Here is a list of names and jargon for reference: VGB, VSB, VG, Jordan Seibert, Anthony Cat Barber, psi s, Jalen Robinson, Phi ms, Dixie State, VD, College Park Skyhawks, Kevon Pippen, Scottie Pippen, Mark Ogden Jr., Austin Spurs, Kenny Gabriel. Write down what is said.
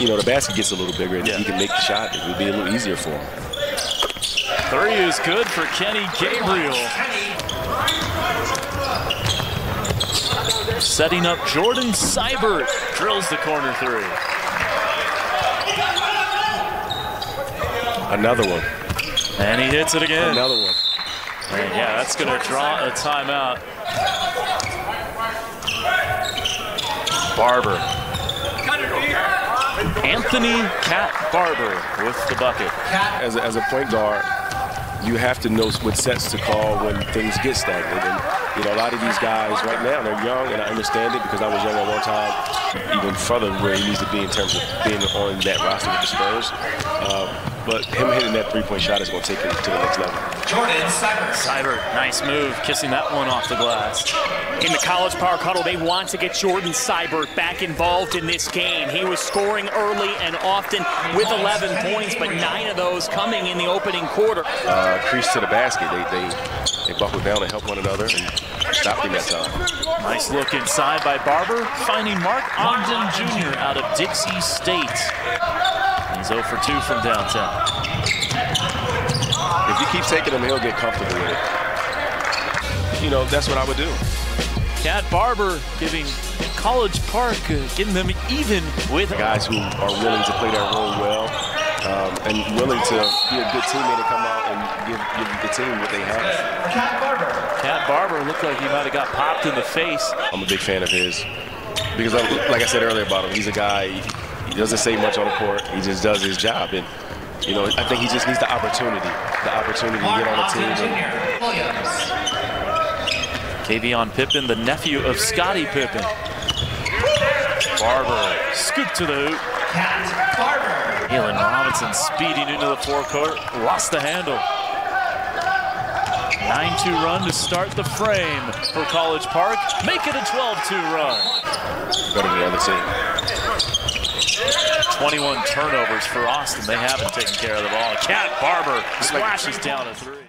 you know, the basket gets a little bigger and he can make the shot, it would be a little easier for him. Three is good for Kenny Gabriel. Setting up Jordan Seibert, drills the corner three. Another one. And he hits it again. Another one. And yeah, that's going to draw a timeout. Barber. Anthony Cat Barber with the bucket. As a point guard, you have to know what sets to call when things get stagnant. And, you know, a lot of these guys right now, they're young, and I understand it because I was young at one time, even further where he needs to be in terms of being on that roster with the Spurs. But him hitting that three-point shot is going to take him to the next level. Jordan Seibert. Seibert, nice move, kissing that one off the glass. In the College Park huddle, they want to get Jordan Seibert back involved in this game. He was scoring early and often with 11 points, but 9 of those coming in the opening quarter. Crease to the basket. They buckle down and help one another and stop him that time. Nice look inside by Barber, finding Mark Ogden Jr. out of Dixie State. He's 0 for 2 from downtown. If you keep taking him, he'll get comfortable with it. You know, that's what I would do. Cat Barber giving College Park, getting them even with guys who are willing to play their role well and willing to be a good teammate and come out and give the team what they have. Cat Barber. Cat Barber looked like he might have got popped in the face. I'm a big fan of his because, like I said earlier about him, he's a guy. He doesn't say much on the court. He just does his job. And, you know, I think he just needs the opportunity to get on the team. Kevon Pippen, the nephew of Scottie Pippen. Barber, scoop to the hoop. Cat Barber. Jalen Robinson speeding into the forecourt, lost the handle. 9-2 run to start the frame for College Park. Make it a 12-2 run. Better than the other team. 21 turnovers for Austin. They haven't taken care of the ball. Cat Barber splashes down a three.